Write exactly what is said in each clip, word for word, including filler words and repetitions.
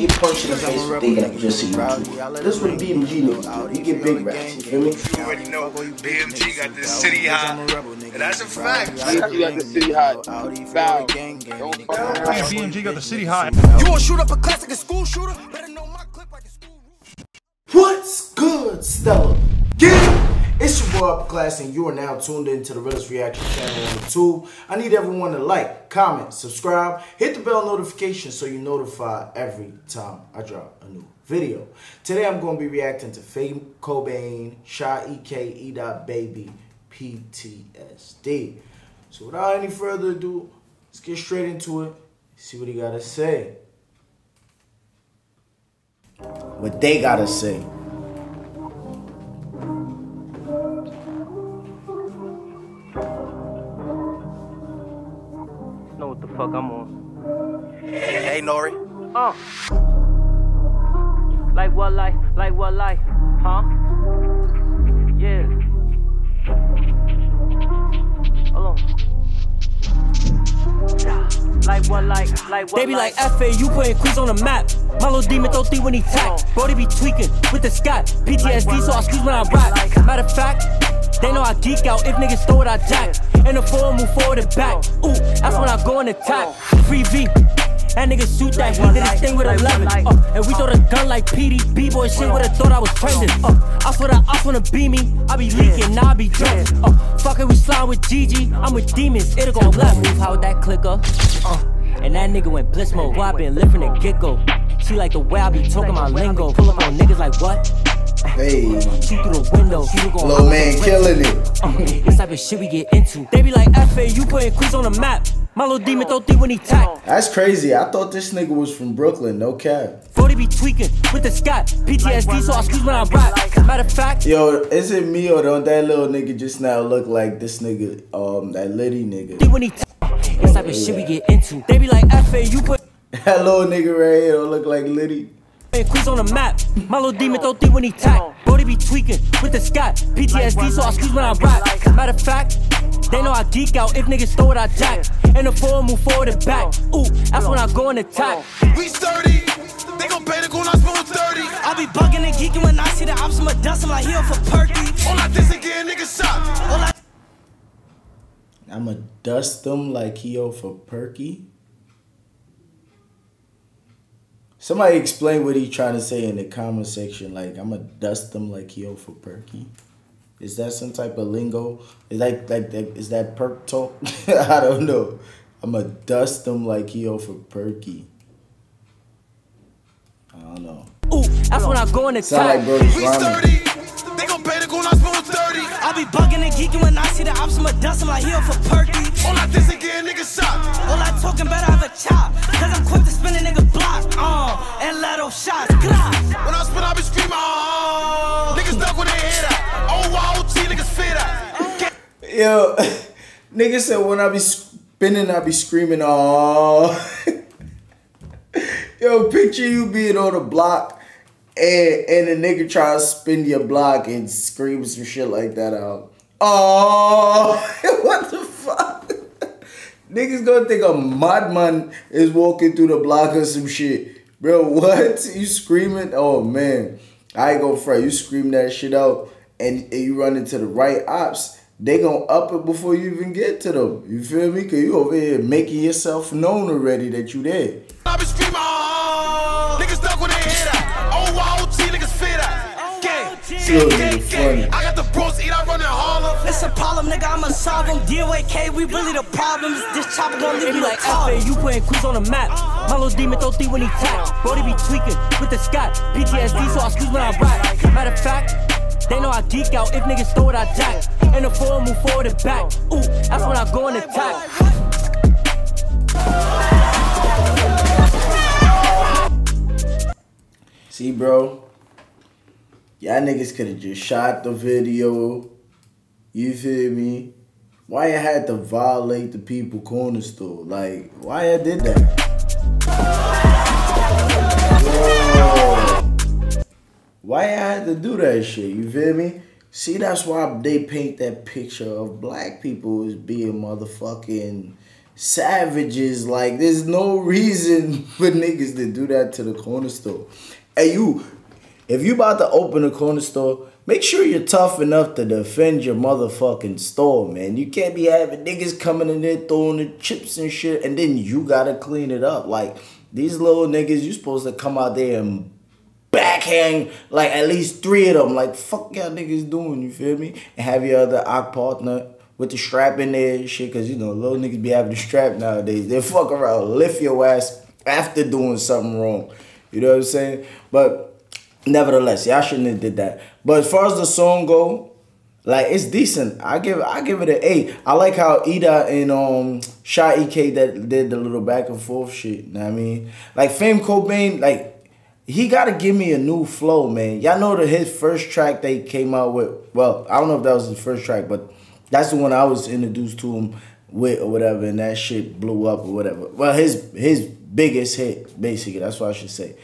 get punched in the face for thinking I could just see YouTube. This would be B M G niggas. We get big raps, you feel me? You already know B M G got this city high, and that's a fact. B M G got the city high. B M G got the city high. You wanna shoot up a classic school shooter? Better know my clip like a school. What's good, Stella? Get. It's your boy Up Class, and you are now tuned in to the Realist Reaction Channel on YouTube. I need everyone to like, comment, subscribe, hit the bell notification so you're notified every time I drop a new video. Today I'm going to be reacting to Fame Kobaine, Sha E K, Edot Baby, P T S D. So without any further ado, let's get straight into it, see what he got to say. What they got to say. Fuck, I'm on. Hey, Nori. Uh. Like what life? Like what life? Huh? Yeah. Hold on. Like what life? Like what? They be like F A U putting quiz on the map. Hollow demon throw three when he tack. Brody be tweaking with the Scott. P T S D, so I squeeze when I rap. Matter of fact, they know I geek out. If niggas throw it, I jack. In the forward, move forward and back. Ooh, that's when I go on the top. three V, that nigga shoot that. He did his thing with eleven. Uh, and we throw the gun like P D B Boy. Shit would've thought I was trending. Uh, I swear the ops wanna be me. I be leaking, now I be drunk. Uh, fuck it, we slide with G G. I'm with demons, it'll go left. Move how that clicker. Uh, and that nigga went blitz mode. Well, I been lifting a gecko. She like the way I be talking my lingo. Pull up on niggas like what? Hey, she through the window, little man killing it. Um, this type of shit we get into. They be like F A U putting quiz on the map. My little demon throw three when he tack. That's crazy. I thought this nigga was from Brooklyn, no cap. forty be tweaking with the Scott. P T S D, so I squeeze when I rap. Matter of fact, yo, is it me or don't that little nigga just now look like this nigga, um, that litty nigga? Three when he tack. This type of shit we get into. They be like F A U put. That little nigga right here don't look like litty. Quiz on the map. My little demon throw three when he tack. Brody be tweaking with the Scott. P T S D, so I squeeze when I rap. Matter of fact, they know I geek out. If niggas throw it, I jack. In the forward, move forward and back. Ooh, that's when I go on the top. We sturdy. They gon' pay the cool, I smooth thirty. I be bugging and geeking when I see the ops. I'ma dust him like he for Perky. All I diss again, niggas shot. I'ma dust them like he for Perky. Somebody explain what he trying to say in the comment section. Like, I'ma dust them like yo for Perky. Is that some type of lingo? Is that, like, that, is that perk talk? I don't know. I'ma dust them like yo for Perky. I don't know. Ooh, that's when I go in the sound like Brody's rhyming. They gon' pay the cool, I smooth thirty. I be bugging and geeking when I see the ops. I'ma dust them like yo for Perky. All I diss again, nigga shot. All I talking about, I have a chop. Cause I'm quick to spin a nigga block. Uh, and let those shots clap. When I spin, I be screaming. Oh, niggas duck when they hit up. Oh, wow, T niggas fit up. Yo, niggas said when I be spinning, I be screaming. Oh, yo, picture you being on a block. And, and a nigga try to spin your block and scream some shit like that out. Oh, what the fuck? Niggas gonna think a madman is walking through the block or some shit. Bro, what? You screaming? Oh, man. I ain't gonna fret. You scream that shit out and, and you run into the right ops. They gonna up it before you even get to them. You feel me? Because you over here making yourself known already that you there. I be screaming. Niggas stuck when they hit up. I got the bros eat, I run in Harlem. It's a problem, nigga, I'ma solve them. D O A K, we really the problems. This chopper gon' leave me like F A U putting quiz on the map. My little demon throw three when he tack. Brody be tweaking with the Scott. P T S D, so I squeeze when I rap. Matter of fact, they know I geek out. If niggas throw it, I jack. In the forward, move forward and back. Ooh, that's when I go on the top. See, bro. Y'all niggas could have just shot the video. You feel me? Why you had to violate the people corner store? Like, why you did that? Whoa. Why you had to do that shit? You feel me? See, that's why they paint that picture of black people as being motherfucking savages. Like, there's no reason for niggas to do that to the corner store. Hey, you, if you about to open a corner store, make sure you're tough enough to defend your motherfucking store, man. You can't be having niggas coming in there throwing the chips and shit, and then you gotta clean it up. Like, these little niggas, you supposed to come out there and backhand, like, at least three of them. Like, fuck y'all niggas doing, you feel me? And have your other ock partner with the strap in there and shit, because, you know, little niggas be having the strap nowadays. They fuck around, lift your ass after doing something wrong. You know what I'm saying? But nevertheless, y'all shouldn't have did that. But as far as the song go, like, it's decent. I give I give it an eight. I like how Edot and um Sha E K that did the little back and forth shit. You know what I mean? Like, Fame Kobaine, like, he got to give me a new flow, man. Y'all know that his first track they came out with, well, I don't know if that was his first track, but that's the one I was introduced to him with or whatever, and that shit blew up or whatever. Well, his his biggest hit, basically. That's what I should say.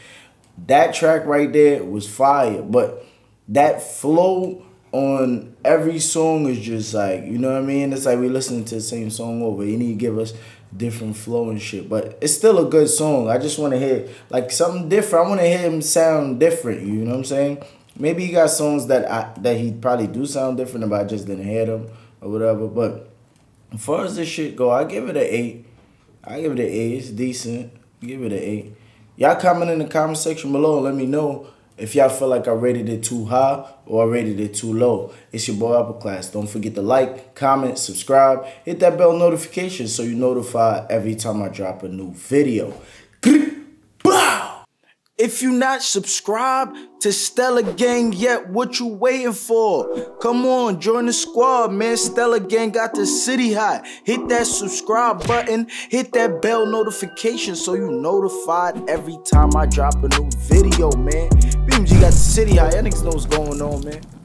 That track right there was fire, but that flow on every song is just like, you know what I mean? It's like we listening to the same song over. You need to give us different flow and shit, but it's still a good song. I just want to hear like something different. I want to hear him sound different. You know what I'm saying? Maybe he got songs that I that he probably do sound different, but I just didn't hear them or whatever. But as far as this shit go, I give it an eight. I give it an eight. It's decent. I give it an eight. Y'all comment in the comment section below and let me know if y'all feel like I rated it too high or I rated it too low. It's your boy Upper Class. Don't forget to like, comment, subscribe, hit that bell notification so you're notified every time I drop a new video. If you're not subscribed to Stella Gang yet, what you waiting for? Come on, join the squad, man. Stella Gang got the city hot. Hit that subscribe button. Hit that bell notification so you notified every time I drop a new video, man. B M G got the city hot. Y'all niggas know what's going on, man.